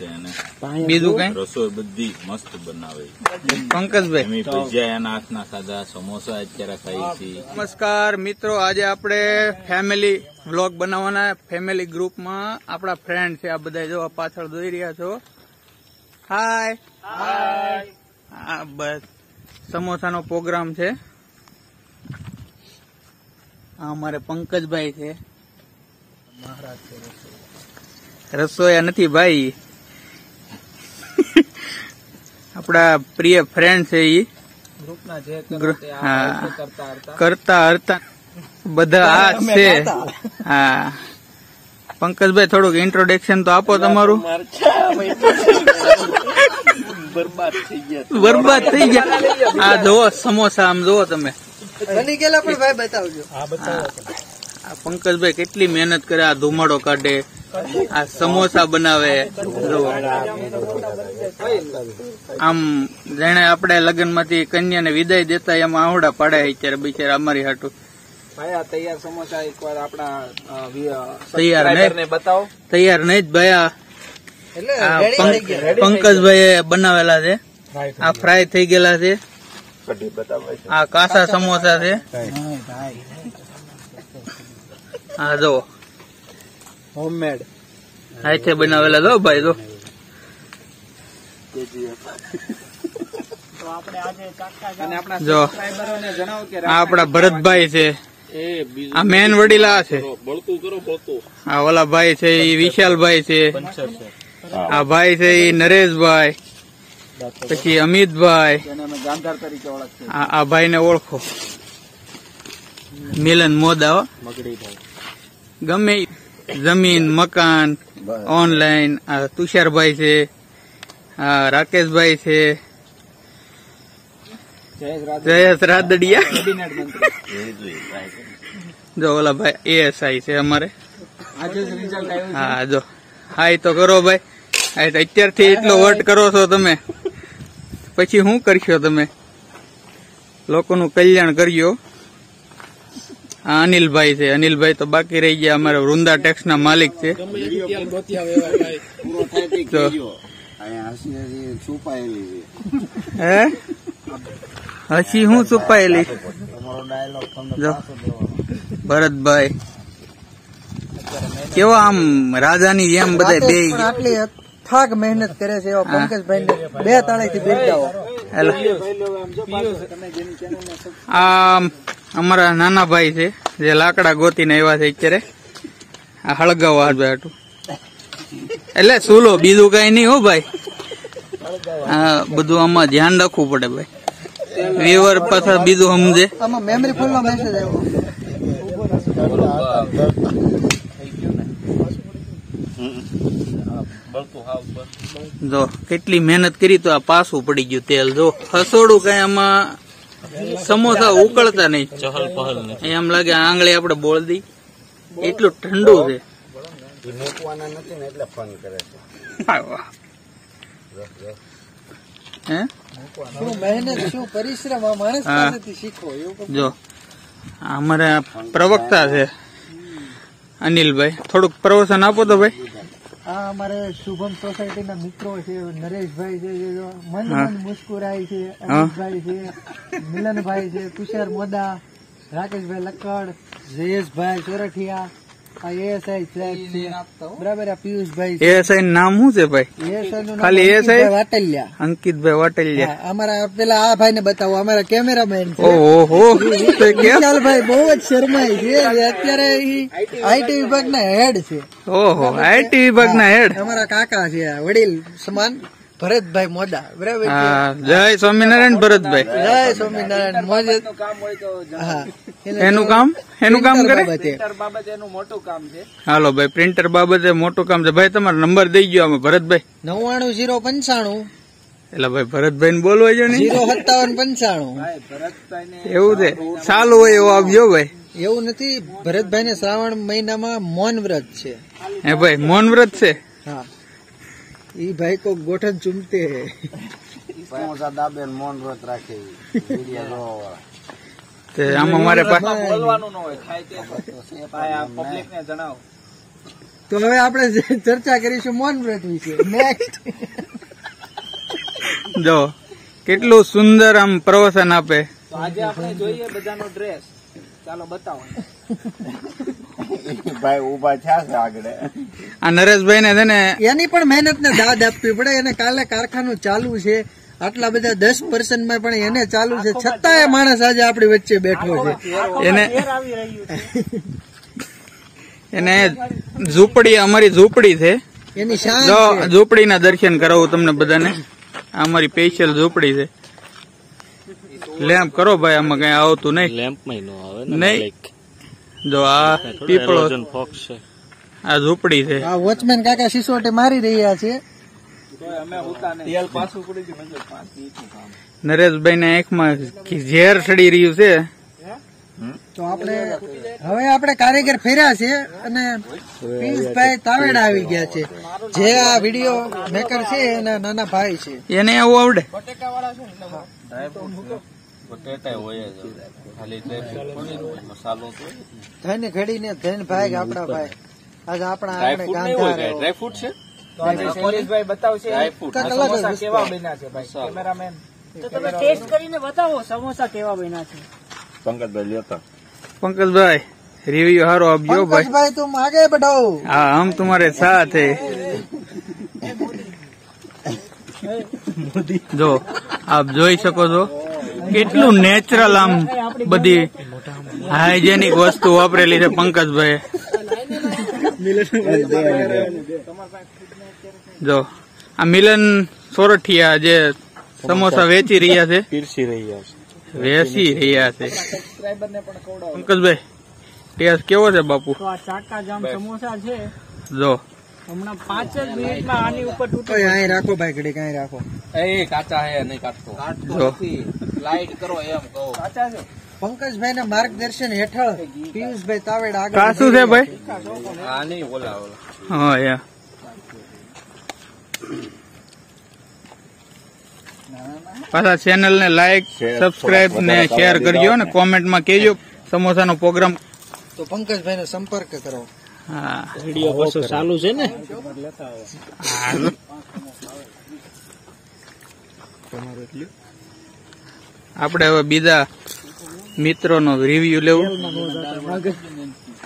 बीजू कई रसोई बधी मस्त बनावे पंकज भाई भजिया सादा समोसा अत्यारे खाई छी। नमस्कार मित्रों, आज आपणे फेमिली व्लॉग बनावाना है। फेमिली ग्रुप में आपड़ा फ्रेंड छे, आ बधाय जो पाछळ जोई रह्या छो। हाय हाय। हां बस समोसानो प्रोग्राम छे। आ हमारे पंकज भाई छे, महाराज रसोई नथी भाई, अपना प्रिय फ्रेंड से ही करता हरता बधा से। हाँ पंकज भाई थोड़क इंट्रोडक्शन तो आपो। तमारू बर्बाद थी गया। आ जो समोसा आम जो तमे बनी गेला पण भाई बतावजो। हां बतावो। पंकज भाई કેટલી મહેનત કરે, આ ધુમાડો કાઢે, आ समोसा बनावे। आम जेने अपने लग्न मांथी कन्या ने विदाय देता एम आवड़ा पड़े त्यारे बिचारा अमरी हाटू। भाया तैयार समोसा एक बार अपना सब्सक्राइबर ने बताओ। तैयार नहीं भाया, पंकज भाई बनावेला छे। आ फ्राय थई गेला छे। आ कासा समोसा छे। आ जो होममेड हाथे बनावेला दो भाई दो। तो आपने आज काका અને આપણા સબ્સ્ક્રાઇબરોને જણાવો કે આપડા ભરતભાઈ છે, આ મેન વડીલા છે, બળતું કરો બળતું। આ ઓલા ભાઈ છે ઈ વિશાલભાઈ છે, આ ભાઈ છે ઈ નરેશભાઈ, પછી અમિતભાઈ જેને અમે ગામદાર તરીકે ઓળખીએ। આ ભાઈને ઓળખો, મિલન મોદા મગડીભાઈ। ગમે जमीन मकान ऑनलाइन। तुषार भाई से, राकेश भाई से, जयेश रादड़िया जो बोला भाई एएसआई से हमारे। हाँ जो हाय तो करो भाई, अत्यार थी एटलो वर्ट करो छो तमे, पछी हूँ करशो तमे? लोकोनु कल्याण करजो। अनिल भाई से, अनिल भाई तो बाकी रही गया, हमारे वृंदा टैक्स ना मालिक थे। हसी हूँ छुपायेली। भरत भाई केव आम राजा नी जेम बधाय बे थाक मेहनत करे से। पंकज भाई ने बे ताळे थी भेटाओ। आम अमरा नाना भाई से जे लाकड़ा गोती ने आव्या छे अत्यारे। आ हळगाव आज बैठो એટલે સુલો, બીજું કાઈ નહી હો ભાઈ। આ બધું આમાં ધ્યાન રાખવું પડે ભાઈ, વ્યુઅર પાછા બીજું સમજે। આમાં મેમરી ફૂલનો મેસેજ આવ્યો થઈ ગયો ને બળતો હાવ પર। જો કેટલી મહેનત કરી તો આ પાછું પડી ગયું તેલ। જો હસોડું કાઈ આમાં समोसा उकलता नहीं, चहल पहल नहीं। एम लगे आंगळे आपणे बोल दी एटलो ठंडो छे। मोकवाना नथी ने એટલે ફોન કરે છે। હે મોકવાના મહેનત શું પરિશ્રમ આ માણસ પાસેથી શીખો। જો અમારે પ્રવક્તા છે અનિલભાઈ, થોડુંક પ્રવચન આપો તો ભાઈ। આ અમારે શુભમ સોસાયટીના મિત્રો છે, નરેશભાઈ છે, મન મન મુસ્કુરાય છે, અમિતભાઈ છે, મિલનભાઈ છે, તુષાર મોદા, રાકેશભાઈ લક્કડ, જયેશભાઈ ચોરઠિયા, આ એએસઆઈ સાહેબ છે બરાબર, આ પિયુષભાઈ છે। એએસઆઈ નામ શું છે ભાઈ? એએસઆઈ નું ખાલી એએસઆઈ વાટલિયા, અંકિતભાઈ વાટલિયા। અમારા પેલા આ ભાઈને બતાવો, અમારા કેમેરામેન છે। ઓહો તો કેશાલભાઈ બહુ જ શરમાય છે, અત્યારે આઈટી વિભાગના હેડ છે। ઓહો આઈટી વિભાગના હેડ અમારા કાકા છે, વડીલ સમાન ભરતભાઈ મોદા બરાબર। જય સ્વામિનારાયણ ભરતભાઈ, જય સ્વામિનારાયણ। મોજ એનું કામ કરે પ્રિન્ટર બાબતે એનું મોટું કામ છે। હાલો ભાઈ, પ્રિન્ટર બાબતે મોટું કામ છે ભાઈ। તમારો નંબર દઈ ગયો અમે ભરતભાઈ 99 095। એટલે ભાઈ ભરતભાઈ ને બોલવા જો ને 057 95। એવું છે, ચાલુ હોય એવો આપજો ભાઈ। એવું નથી, ભરતભાઈ ને શ્રાવણ મહિનામાં મૌન વ્રત છે। હે ભાઈ મૌન વ્રત છે। હા ई भाई को गोठन चुमते है। समोसा दाबे मौन व्रत रखे वीडियो जो ते हम हमारे पास बोलवानो न होय। खाय ते भाई आप पब्लिक ने जणाओ। तो हवे आपणे चर्चा करीशुं मौन व्रत विषे। नेक्स्ट जो કેટલું સુંદર આમ પ્રવચન આપે। તો આજે આપણે જોઈએ બધાનો ડ્રેસ, ચાલો બતાવો ભાઈ ઊભા થયા છે આગળ। આ નરેશભાઈ ને છે ને એની પણ મહેનત ને દાદ આપવી પડે, એને કાલે કારખાનું ચાલુ છે, આટલા બધા 10% માં પણ એને ચાલુ છે, છતાં એ માણસ આજે આપણી વચ્ચે બેઠો છે। એને ઝૂંપડી, અમારી ઝૂંપડી છે, એની ઝૂંપડી ના દર્શન કરાવું તમને બધાને। અમારી સ્પેશિયલ ઝૂંપડી છે। લેમ્પ કરો ભાઈ, આમાં કઈ આવતું નહીં, લેમ્પ માં આવે જો આ પીપળો છે, આ ઝૂંપડી છે। આ વોચમેન કાકા સિસોટે મારી રહ્યા છે। નરેશભાઈ ના આંખમાં ઝેર સડી રહ્યું છે। તો આપણે હવે આપણે કારીગર ફેર્યા છે અને પીસભાઈ તાવેડા આવી ગયા છે, જે આ વિડીયો મેકર છે, એના નાના ભાઈ છે। એને એવું આવડે, બટેટા વાળા છે ને, બટેટા હોય જ, ખાલી મસાલો તો ધન ઘડીને ધન ભાઈ આપણા ભાઈ આજે આપણા આપણે ગાંધા ડ્રાયફ્રૂટ છે। તો આજે શૈલેષભાઈ બતાવશે સમોસા કેવા બન્યા છે। ભાઈ કેમેરામેન, તો તમે ટેસ્ટ કરીને બતાવો સમોસા કેવા બન્યા છે। पंकजभाई लेता, पंकजभाई रिव्यू हारो आप जो भाई। पंकजभाई तुम आगे बढ़ाओ, हाँ हम तुम्हारे साथ है। जो आप જોઈ શકો છો કેટલું નેચરલ આમ બધી હાઇજેનિક વસ્તુ વાપરેલી છે પંકજભાઈ। જો આ મિલન સોરઠિયા જે સમોસા વેચી રહ્યા છે, પીરસી રહ્યા છે, વેસી રહ્યા છે। પંકજભાઈ ટેસ્ટ કેવો છે બાપુ? તો આ ચાકા જામ સમોસા છે, જો હમણાં 5 મિનિટમાં આની ઉપર તૂટે। અહીં રાખો ભાઈ, ઘડી કાંઈ રાખો, એ કાચા હે નહીં, કાટતો લાઈટ કરો એમ કહો, કાચા છે। પંકજભાઈ ના માર્ગદર્શન હેઠળ પિયુષભાઈ તાવેડા આગળ કાસુ છે ભાઈ, હા નહીં ઓલા ઓલા, હા યા પાછા ચેનલ ને લાઈક સબસ્ક્રાઈબ ને શેર કરજો ને કોમેન્ટમાં કહેજો સમોસાનો પ્રોગ્રામ। તો પંકજભાઈ નો સંપર્ક કરો, હા વિડીયો પાછો ચાલુ છે ને, લેતા આવો તમારો એટલે આપણે હવે બીજા મિત્રોનો રિવ્યુ લેવું।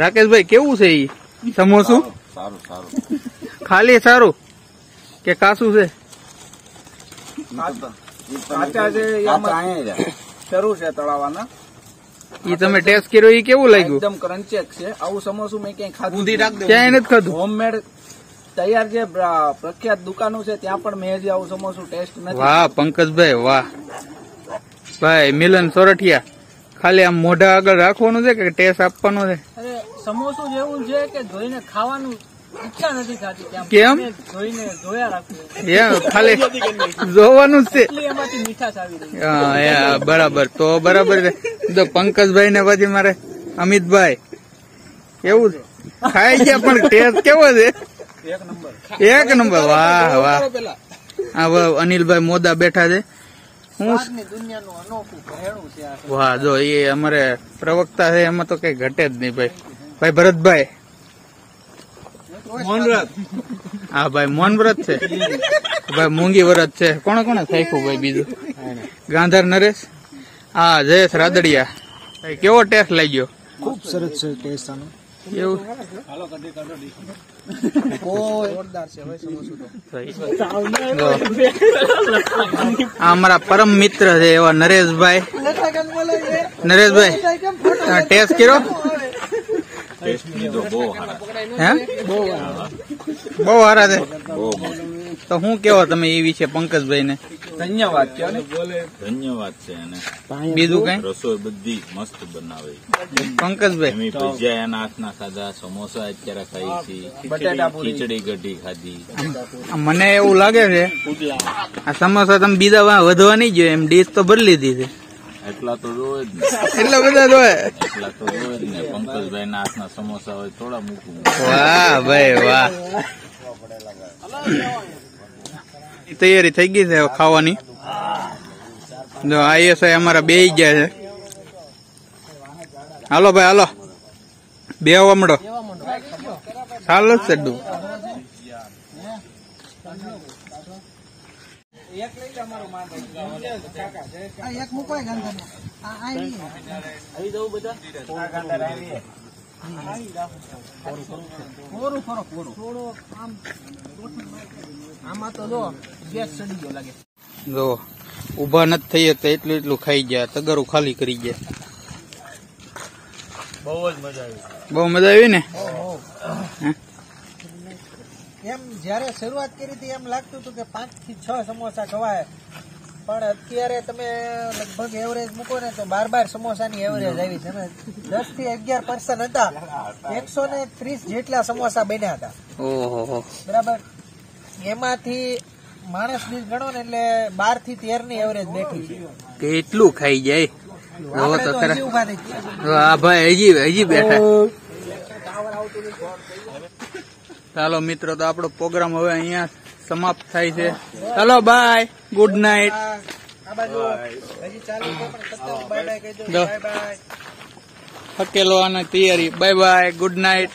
રાકેશભાઈ કેવું છે ઈ સમોસું? સારું સારું, ખાલી સારું કે કાસું છે? પ્રખ્યાત દુકાનો છે ત્યાં પણ મેં હજી આવું સમોસું ટેસ્ટ નથી। વાહ પંકજભાઈ વાહ ભાઈ, મિલન સોરઠિયા ખાલી આમ મોઢા આગળ રાખવાનું છે કે ટેસ્ટ આપવાનો છે? સમોસું જેવું છે કે જોઈને ખાવાનું ઈચ્છા નથી થતી, કેમ જોઈને જોયા રાખવું, ખાલી જોવાનું છે, એમાંથી મીઠાશ આવી રહી છે। હા બરાબર, તો બરાબર છે। તો પંકજભાઈ ને પછી મારે અમિતભાઈ કેવું ખાઈ ગયા પણ ટેસ્ટ કેવો છે? એક નંબર, એક નંબર, વાહ વાહ। હા અનિલભાઈ મોદા બેઠા છે, હું દુનિયાનું અનોખું ભરેણું છે। વાહ જો એ અમારે પ્રવક્તા છે, એમાં તો કઈ ઘટે જ નહીં ભાઈ। ભાઈ ભરતભાઈ મૌનવ્રત, હા ભાઈ મૌનવ્રત છે ભાઈ, મૂંગી વ્રત છે। કોને કોને થાયખું ભાઈ? બીજું ગાંધાર નરેશ, હા જયેશ રાદડિયા ભાઈ, કેવો ટેસ્ટ લાગ્યો? ખુબ સરસ છે ટેસ્ટ આનો, એવું અમારા પરમ મિત્ર છે એવા નરેશભાઈ। નરેશભાઈ ટેસ્ટ કર્યો? બહુ હારા છે તો હું કેવો તમે એ વિશે પંકજભાઈ ને? ધન્યવાદ કહો ને, ધન્યવાદ છે એને। બીજું કઈ રસોઈ બધી મસ્ત બનાવે પંકજભાઈ, ભજીયા એના હાથના ખાધા, સમોસા અત્યારે ખાઈ છે, ખીચડી ગઢી ખાધી। મને એવું લાગે છે આ સમોસા તમે બીજા વધવા નહીં જોઈએ, એમ ડીશ તો ભરી લીધી છે। એટલા તો રોય જ ને, એટલા બધા રોય, એટલા તો રોય જ ને। પંકજભાઈ ના હાથના સમોસા હોય થોડા મૂકવું। વાહ ભાઈ વાહ, તૈયારી થઈ ગઈ છે ખાવાની। જો આઈએસઆઈ અમારા બેસી ગયા છે, હાલો ભાઈ હાલો બેહવા માંડો। सालों से डू एक ले ले हमारो मान काका आ एक मुकाय गंदा आ आई आई दो बेटा गंदा आई आई कोरो कोरो कोरो थोड़ो काम आमा तो जो गैस चढ़ी गयो लागे जो ઊભા ન થઈ હતા એટલું એટલું ખાઈ ગયા તગરું ખાલી કરી ગયા બહુ જ મજા આવી બહુ મજા આવી ને ઓહો એમ જ્યારે શરૂઆત કરી હતી એમ લાગતું હતું કે 5 થી 6 સમોસા ખવાય પણ અત્યારે તમે લગભગ એવરેજ મૂકો ને તો 12 સમોસાની એવરેજ આવી છે ને 10 થી 11% હતા 130 જેટલા સમોસા બન્યા હતા ઓહો બરાબર એમાંથી માણસ દીઠ ગણો ને એટલે 12 થી 13 ની એવરેજ બેઠી છે કેટલું ખાઈ જાય હવે તો તરત ઊભા થઈ ગયા આ ભાઈ હજી બેઠા ટાવર આવતો ને ઘોર થઈ चलो मित्रों तो आपड़ो प्रोग्राम हवे अहींया समाप्त थाय छे चलो बाय गुड नाइट हकेलो आने तैयारी बाय बाय गुड नाइट।